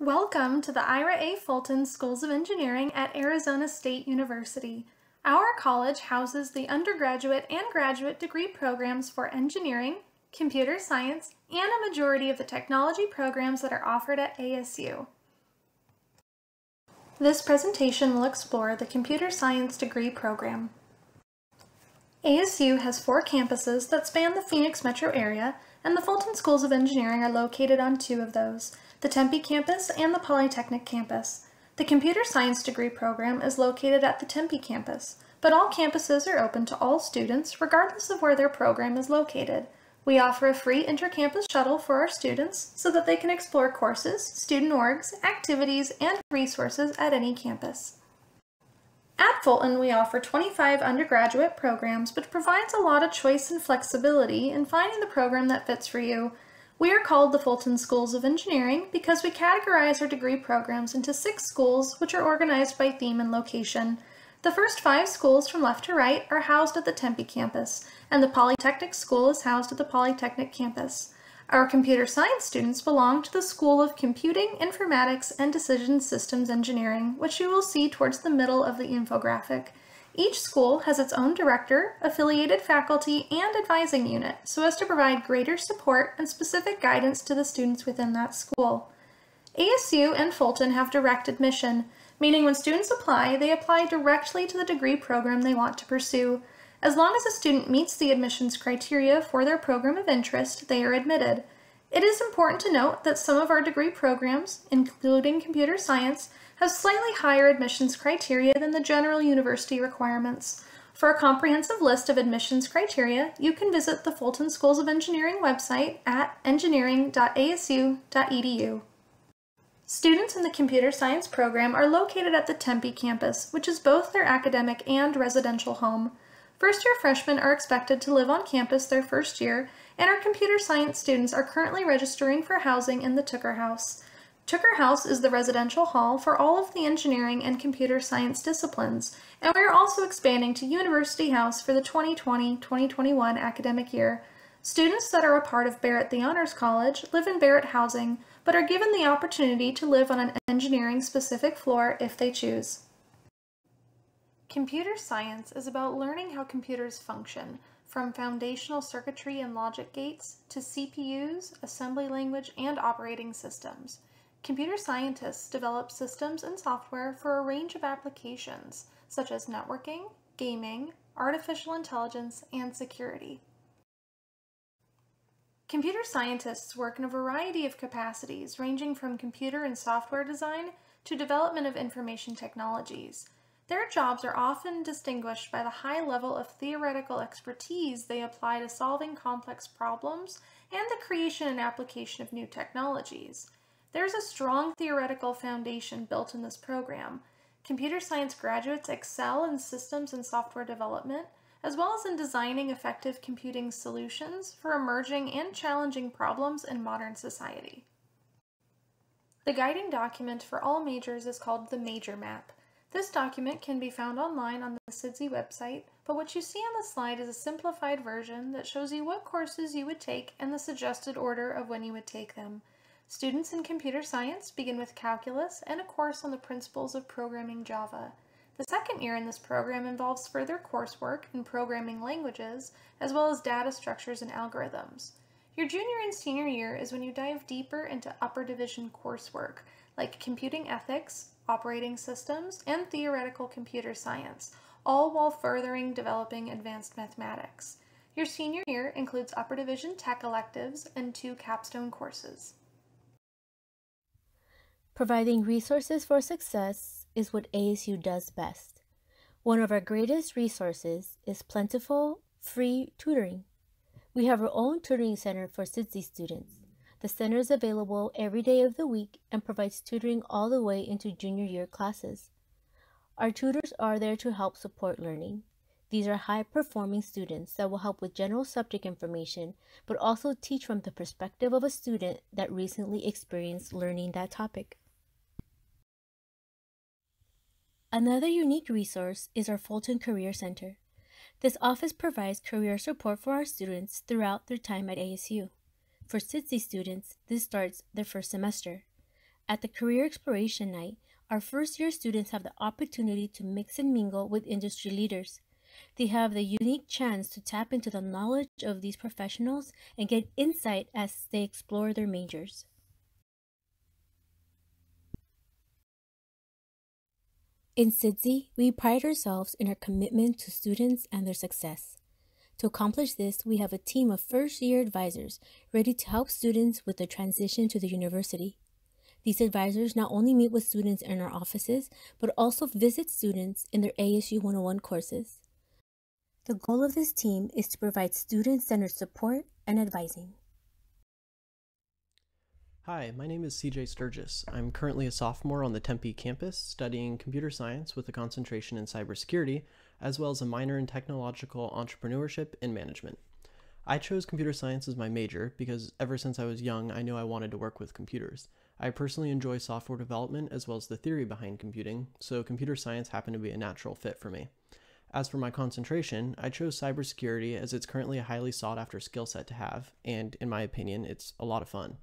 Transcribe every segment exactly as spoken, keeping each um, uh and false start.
Welcome to the Ira A. Fulton Schools of Engineering at Arizona State University. Our college houses the undergraduate and graduate degree programs for engineering, computer science, and a majority of the technology programs that are offered at A S U. This presentation will explore the computer science degree program. A S U has four campuses that span the Phoenix metro area, and the Fulton Schools of Engineering are located on two of those, the Tempe campus and the Polytechnic campus. The computer science degree program is located at the Tempe campus, but all campuses are open to all students regardless of where their program is located. We offer a free inter-campus shuttle for our students so that they can explore courses, student orgs, activities, and resources at any campus. At Fulton, we offer twenty-five undergraduate programs, which provides a lot of choice and flexibility in finding the program that fits for you. We are called the Fulton Schools of Engineering because we categorize our degree programs into six schools, which are organized by theme and location. The first five schools from left to right are housed at the Tempe campus, and the Polytechnic School is housed at the Polytechnic campus. Our computer science students belong to the School of Computing, Informatics, and Decision Systems Engineering, which you will see towards the middle of the infographic. Each school has its own director, affiliated faculty, and advising unit, so as to provide greater support and specific guidance to the students within that school. A S U and Fulton have direct admission, meaning when students apply, they apply directly to the degree program they want to pursue. As long as a student meets the admissions criteria for their program of interest, they are admitted. It is important to note that some of our degree programs, including computer science, have slightly higher admissions criteria than the general university requirements. For a comprehensive list of admissions criteria, you can visit the Fulton Schools of Engineering website at engineering dot A S U dot E D U. Students in the computer science program are located at the Tempe campus, which is both their academic and residential home. First-year freshmen are expected to live on campus their first year, and our computer science students are currently registering for housing in the Tucker House. Tucker House is the residential hall for all of the engineering and computer science disciplines, and we are also expanding to University House for the twenty twenty twenty twenty-one academic year. Students that are a part of Barrett the Honors College live in Barrett Housing, but are given the opportunity to live on an engineering-specific floor if they choose. Computer science is about learning how computers function, from foundational circuitry and logic gates to C P Us, assembly language, and operating systems. Computer scientists develop systems and software for a range of applications, such as networking, gaming, artificial intelligence, and security. Computer scientists work in a variety of capacities, ranging from computer and software design to development of information technologies. Their jobs are often distinguished by the high level of theoretical expertise they apply to solving complex problems and the creation and application of new technologies. There's a strong theoretical foundation built in this program. Computer science graduates excel in systems and software development, as well as in designing effective computing solutions for emerging and challenging problems in modern society. The guiding document for all majors is called the Major Map. This document can be found online on the S I D S E website, but what you see on the slide is a simplified version that shows you what courses you would take and the suggested order of when you would take them. Students in computer science begin with calculus and a course on the principles of programming Java. The second year in this program involves further coursework in programming languages, as well as data structures and algorithms. Your junior and senior year is when you dive deeper into upper division coursework, like computing ethics, operating systems, and theoretical computer science, all while furthering developing advanced mathematics. Your senior year includes upper division tech electives and two capstone courses. Providing resources for success is what A S U does best. One of our greatest resources is plentiful, free tutoring. We have our own tutoring center for S I D S E students. The center is available every day of the week and provides tutoring all the way into junior year classes. Our tutors are there to help support learning. These are high-performing students that will help with general subject information, but also teach from the perspective of a student that recently experienced learning that topic. Another unique resource is our Fulton Career Center. This office provides career support for our students throughout their time at A S U. For S I D S E students, this starts their first semester. At the Career Exploration Night, our first-year students have the opportunity to mix and mingle with industry leaders. They have the unique chance to tap into the knowledge of these professionals and get insight as they explore their majors. In S I D S E, we pride ourselves in our commitment to students and their success. To accomplish this, we have a team of first-year advisors ready to help students with their transition to the university. These advisors not only meet with students in our offices, but also visit students in their A S U one oh one courses. The goal of this team is to provide student-centered support and advising. Hi, my name is C J Sturgis. I'm currently a sophomore on the Tempe campus studying computer science with a concentration in cybersecurity, as well as a minor in technological entrepreneurship and management. I chose computer science as my major because ever since I was young, I knew I wanted to work with computers. I personally enjoy software development as well as the theory behind computing, so computer science happened to be a natural fit for me. As for my concentration, I chose cybersecurity as it's currently a highly sought-after skill set to have, and in my opinion, it's a lot of fun.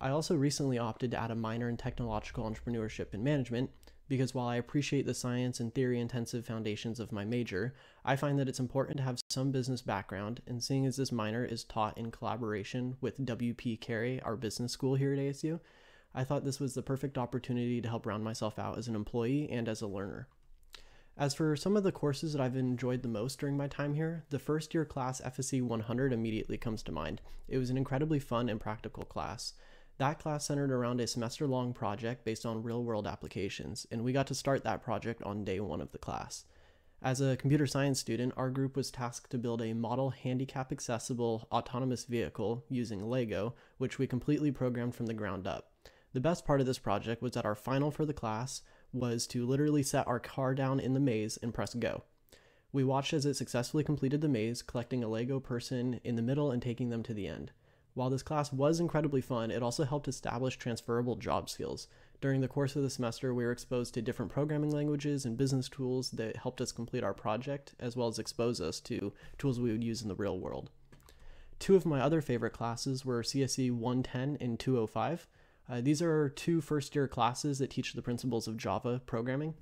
I also recently opted to add a minor in technological entrepreneurship and management, because while I appreciate the science and theory-intensive foundations of my major, I find that it's important to have some business background, and seeing as this minor is taught in collaboration with W P Carey, our business school here at A S U, I thought this was the perfect opportunity to help round myself out as an employee and as a learner. As for some of the courses that I've enjoyed the most during my time here, the first year class F S E one hundred immediately comes to mind. It was an incredibly fun and practical class. That class centered around a semester-long project based on real-world applications, and we got to start that project on day one of the class. As a computer science student, our group was tasked to build a model handicap-accessible autonomous vehicle using Lego, which we completely programmed from the ground up. The best part of this project was that our final for the class was to literally set our car down in the maze and press go. We watched as it successfully completed the maze, collecting a Lego person in the middle and taking them to the end. While this class was incredibly fun, it also helped establish transferable job skills. During the course of the semester, we were exposed to different programming languages and business tools that helped us complete our project, as well as expose us to tools we would use in the real world. Two of my other favorite classes were C S E one ten and two oh five. Uh, these are two first-year classes that teach the principles of Java programming.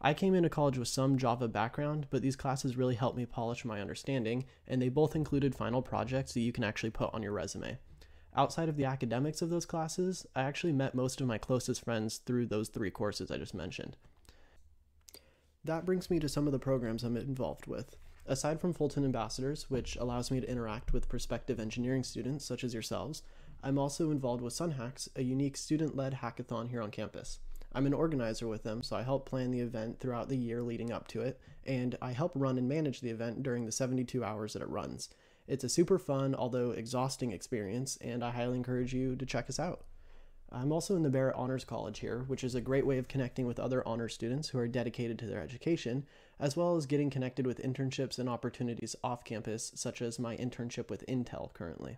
I came into college with some Java background, but these classes really helped me polish my understanding, and they both included final projects that you can actually put on your resume. Outside of the academics of those classes, I actually met most of my closest friends through those three courses I just mentioned. That brings me to some of the programs I'm involved with. Aside from Fulton Ambassadors, which allows me to interact with prospective engineering students such as yourselves, I'm also involved with SunHacks, a unique student-led hackathon here on campus. I'm an organizer with them, so I help plan the event throughout the year leading up to it, and I help run and manage the event during the seventy-two hours that it runs. It's a super fun, although exhausting experience, and I highly encourage you to check us out. I'm also in the Barrett Honors College here, which is a great way of connecting with other honor students who are dedicated to their education, as well as getting connected with internships and opportunities off campus, such as my internship with Intel currently.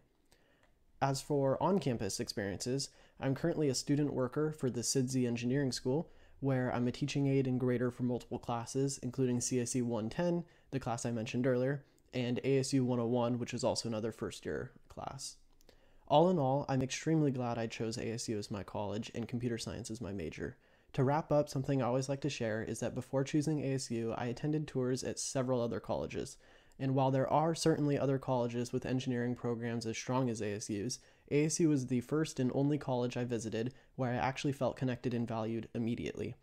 As for on-campus experiences, I'm currently a student worker for the S I D S E Engineering School, where I'm a teaching aide and grader for multiple classes, including C S E one ten, the class I mentioned earlier, and A S U one oh one, which is also another first-year class. All in all, I'm extremely glad I chose A S U as my college and computer science as my major. To wrap up, something I always like to share is that before choosing A S U, I attended tours at several other colleges. And while there are certainly other colleges with engineering programs as strong as A S U's, A S U was the first and only college I visited where I actually felt connected and valued immediately.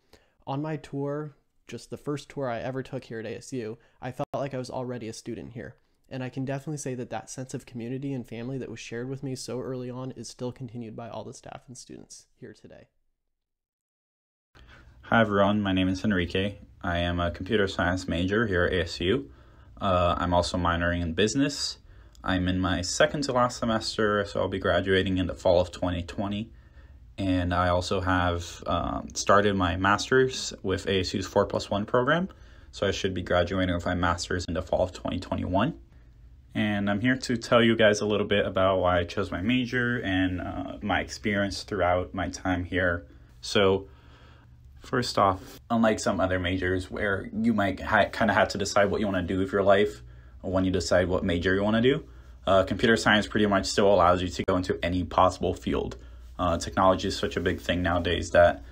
On my tour, just the first tour I ever took here at A S U, I felt like I was already a student here. And I can definitely say that that sense of community and family that was shared with me so early on is still continued by all the staff and students here today. Hi everyone, my name is Enrique. I am a computer science major here at A S U. Uh, I'm also minoring in business. I'm in my second to last semester, so I'll be graduating in the fall of twenty twenty. And I also have um, started my master's with A S U's four plus one program. So I should be graduating with my master's in the fall of twenty twenty-one. And I'm here to tell you guys a little bit about why I chose my major and uh, my experience throughout my time here. So first off, unlike some other majors where you might ha kind of have to decide what you want to do with your life or when you decide what major you want to do, uh, computer science pretty much still allows you to go into any possible field. Uh, technology is such a big thing nowadays that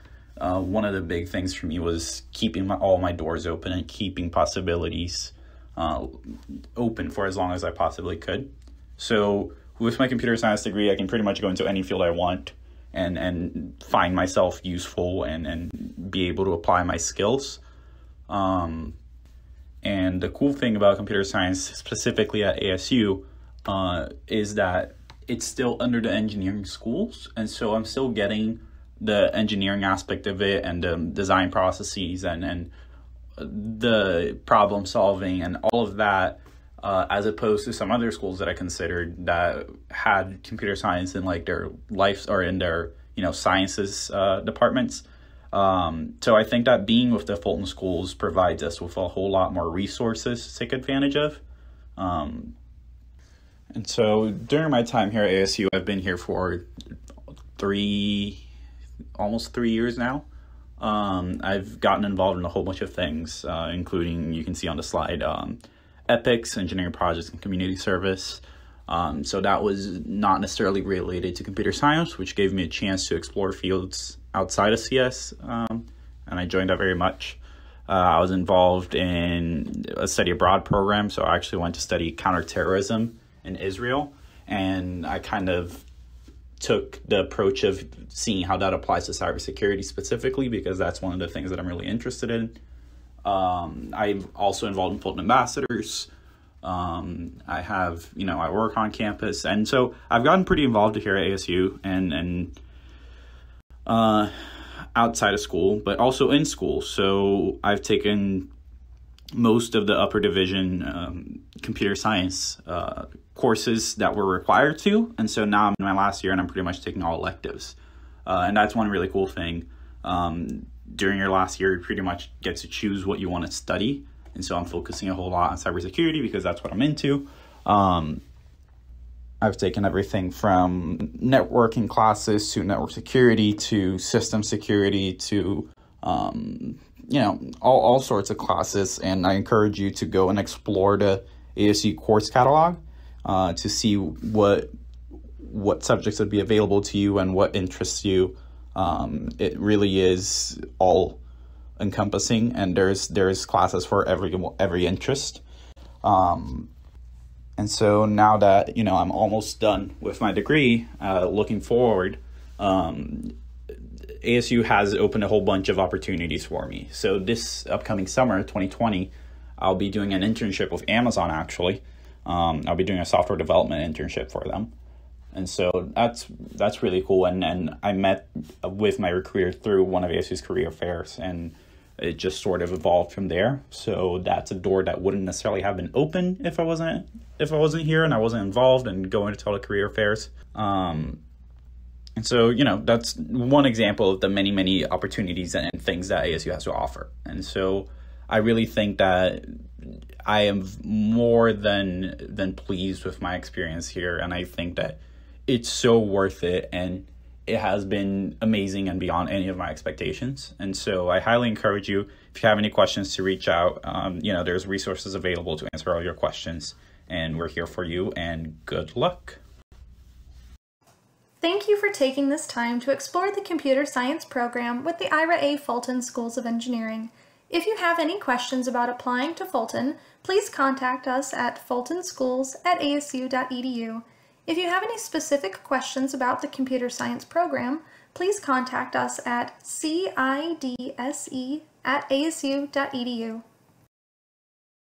uh, one of the big things for me was keeping my, all my doors open and keeping possibilities uh, open for as long as I possibly could. So with my computer science degree, I can pretty much go into any field I want and, and find myself useful and, and be able to apply my skills. Um, and the cool thing about computer science, specifically at A S U, uh, is that it's still under the engineering schools. And so I'm still getting the engineering aspect of it and the um, design processes and, and the problem solving and all of that, uh, as opposed to some other schools that I considered that had computer science in like their life or in their, you know, sciences uh, departments. Um, so I think that being with the Fulton schools provides us with a whole lot more resources to take advantage of. Um, and so during my time here at A S U, I've been here for three, almost three years now. Um, I've gotten involved in a whole bunch of things, uh, including, you can see on the slide, um, EPICS, engineering projects and community service. Um, so that was not necessarily related to computer science, which gave me a chance to explore fields outside of C S, um, and I joined up very much. Uh, I was involved in a study abroad program, so I actually went to study counterterrorism in Israel, and I kind of took the approach of seeing how that applies to cybersecurity specifically, because that's one of the things that I'm really interested in. Um, I'm also involved in Fulton Ambassadors. Um, I have, you know, I work on campus, and so I've gotten pretty involved here at A S U and, and, uh, outside of school, but also in school. So I've taken most of the upper division, um, computer science, uh, courses that we're required to. And so now I'm in my last year and I'm pretty much taking all electives. Uh, and that's one really cool thing. Um, during your last year, you pretty much get to choose what you want to study. And so I'm focusing a whole lot on cybersecurity because that's what I'm into. Um, I've taken everything from networking classes to network security to system security to, um, you know, all, all sorts of classes. And I encourage you to go and explore the A S U course catalog uh, to see what what subjects would be available to you and what interests you. Um, it really is all encompassing, and there's there's classes for every every interest. Um, and so now that, you know, I'm almost done with my degree, uh, looking forward, um, A S U has opened a whole bunch of opportunities for me. So this upcoming summer, twenty twenty, I'll be doing an internship with Amazon, actually. Um, I'll be doing a software development internship for them. And so that's that's really cool. And, and I met with my recruiter through one of A S U's career fairs, and it just sort of evolved from there. So that's a door that wouldn't necessarily have been open if I wasn't if I wasn't here and I wasn't involved and going to all the career fairs. Um, and so, you know, that's one example of the many, many opportunities and things that A S U has to offer. And so I really think that I am more than than pleased with my experience here, and I think that it's so worth it, and it has been amazing and beyond any of my expectations. And so I highly encourage you, if you have any questions, to reach out. Um, you know, there's resources available to answer all your questions, and we're here for you, and good luck. Thank you for taking this time to explore the computer science program with the Ira A. Fulton Schools of Engineering. If you have any questions about applying to Fulton, please contact us at fulton schools at A S U dot E D U. If you have any specific questions about the computer science program, please contact us at C I D S E at A S U dot E D U.